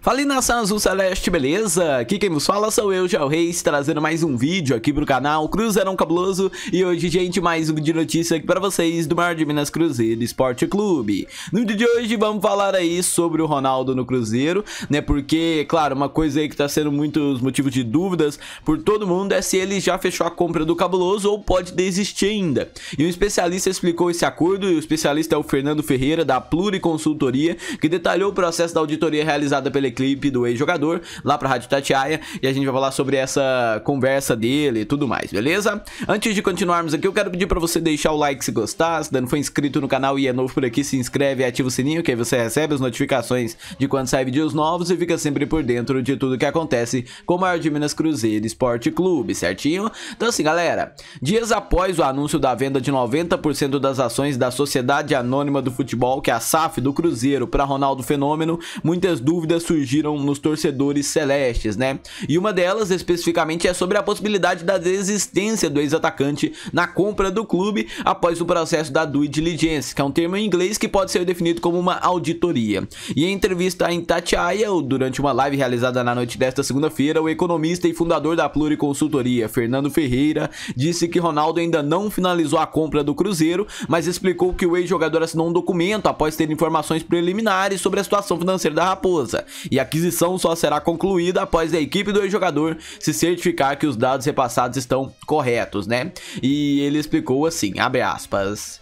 Fala, nação azul celeste, beleza? Aqui quem vos fala sou eu, Joel Reis, trazendo mais um vídeo aqui pro canal Cruzeirão Cabuloso. E hoje, gente, mais um vídeo de notícia aqui pra vocês do maior de Minas, Cruzeiro Esporte Clube. No vídeo de hoje vamos falar aí sobre o Ronaldo no Cruzeiro, né? Porque, claro, uma coisa aí que tá sendo muitos motivos de dúvidas por todo mundo é se ele já fechou a compra do Cabuloso ou pode desistir ainda. E um especialista explicou esse acordo, e o especialista é o Fernando Ferreira, da Pluri Consultoria, que detalhou o processo da auditoria realizada pela clipe do ex-jogador, lá pra Rádio Tatiaia, e a gente vai falar sobre essa conversa dele e tudo mais, beleza? Antes de continuarmos aqui, eu quero pedir pra você deixar o like se gostar, se não for inscrito no canal e é novo por aqui, se inscreve e ativa o sininho, que aí você recebe as notificações de quando sai vídeos novos e fica sempre por dentro de tudo que acontece com o maior de Minas, Cruzeiro Esporte Clube, certinho? Então assim, galera, dias após o anúncio da venda de 90% das ações da Sociedade Anônima do Futebol, que é a SAF, do Cruzeiro pra Ronaldo Fenômeno, muitas dúvidas surgiram nos torcedores celestes, né? E uma delas, especificamente, é sobre a possibilidade da desistência do ex-atacante na compra do clube após o processo da Due Diligence, que é um termo em inglês que pode ser definido como uma auditoria. E em entrevista em Itatiaia, durante uma live realizada na noite desta segunda-feira, o economista e fundador da Pluri Consultoria, Fernando Ferreira, disse que Ronaldo ainda não finalizou a compra do Cruzeiro, mas explicou que o ex-jogador assinou um documento após ter informações preliminares sobre a situação financeira da Raposa. E a aquisição só será concluída após a equipe do ex-jogador se certificar que os dados repassados estão corretos, né? E ele explicou assim, abre aspas: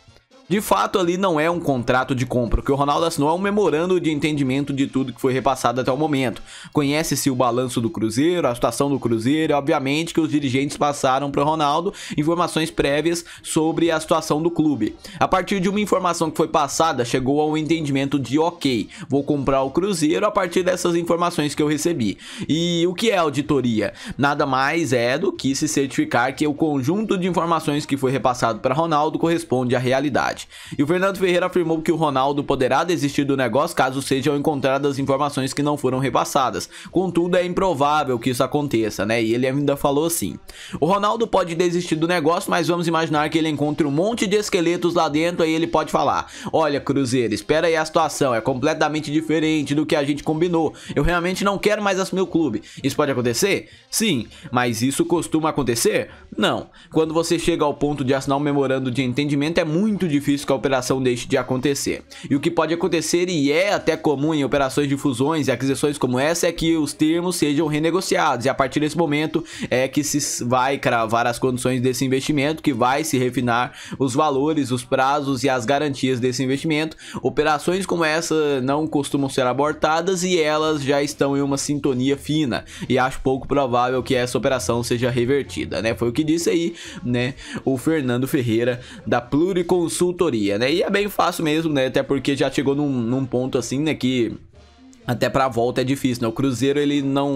de fato, ali não é um contrato de compra. O que o Ronaldo assinou é um memorando de entendimento de tudo que foi repassado até o momento. Conhece-se o balanço do Cruzeiro, a situação do Cruzeiro, e obviamente que os dirigentes passaram para o Ronaldo informações prévias sobre a situação do clube. A partir de uma informação que foi passada, chegou ao entendimento de ok, vou comprar o Cruzeiro a partir dessas informações que eu recebi. E o que é auditoria? Nada mais é do que se certificar que o conjunto de informações que foi repassado para Ronaldo corresponde à realidade. E o Fernando Ferreira afirmou que o Ronaldo poderá desistir do negócio caso sejam encontradas informações que não foram repassadas. Contudo, é improvável que isso aconteça, né? E ele ainda falou assim: o Ronaldo pode desistir do negócio, mas vamos imaginar que ele encontre um monte de esqueletos lá dentro, aí ele pode falar: olha, Cruzeiro, espera aí, a situação é completamente diferente do que a gente combinou. Eu realmente não quero mais assumir o clube. Isso pode acontecer? Sim. Mas isso costuma acontecer? Não. Quando você chega ao ponto de assinar um memorando de entendimento, é muito difícil que a operação deixe de acontecer. E o que pode acontecer, e é até comum em operações de fusões e aquisições como essa, é que os termos sejam renegociados, e a partir desse momento é que se vai cravar as condições desse investimento, que vai se refinar os valores, os prazos e as garantias desse investimento. Operações como essa não costumam ser abortadas e elas já estão em uma sintonia fina, e acho pouco provável que essa operação seja revertida, né? Foi o que disse aí, né, o Fernando Ferreira, da Pluri Consultoria, né? E é bem fácil mesmo, né? Até porque já chegou num ponto assim, né, que até pra volta é difícil, né? O Cruzeiro, ele não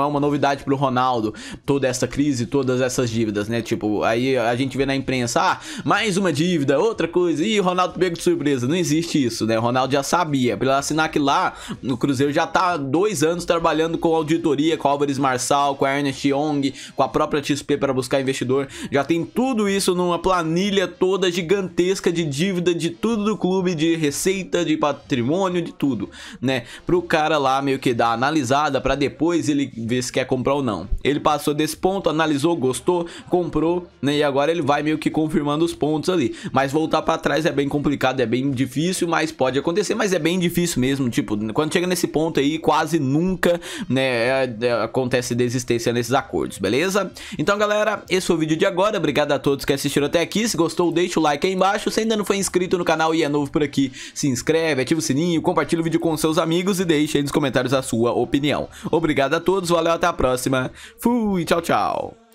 é uma novidade pro Ronaldo, toda essa crise, todas essas dívidas, né? Tipo, aí a gente vê na imprensa, ah, mais uma dívida, outra coisa, e o Ronaldo pegou de surpresa. Não existe isso, né? O Ronaldo já sabia. Pra ele assinar que lá, o Cruzeiro já tá há 2 anos trabalhando com auditoria, com Álvares Marçal, com a Ernest Young, com a própria XP para buscar investidor. Já tem tudo isso numa planilha toda gigantesca de dívida, de tudo do clube, de receita, de patrimônio, de tudo, né? Pro cara lá meio que dar analisada pra depois ele ver se quer comprar ou não. Ele passou desse ponto, analisou, gostou, comprou, né? E agora ele vai meio que confirmando os pontos ali. Mas voltar pra trás é bem complicado, é bem difícil, mas pode acontecer, mas é bem difícil mesmo. Tipo, quando chega nesse ponto aí, quase nunca, né, acontece desistência nesses acordos, beleza? Então, galera, esse foi o vídeo de agora. Obrigado a todos que assistiram até aqui. Se gostou, deixa o like aí embaixo. Se ainda não foi inscrito no canal e é novo por aqui, se inscreve, ativa o sininho, compartilha o vídeo com seus amigos e deixe aí nos comentários a sua opinião. Obrigado a todos, valeu, até a próxima. Fui, tchau, tchau.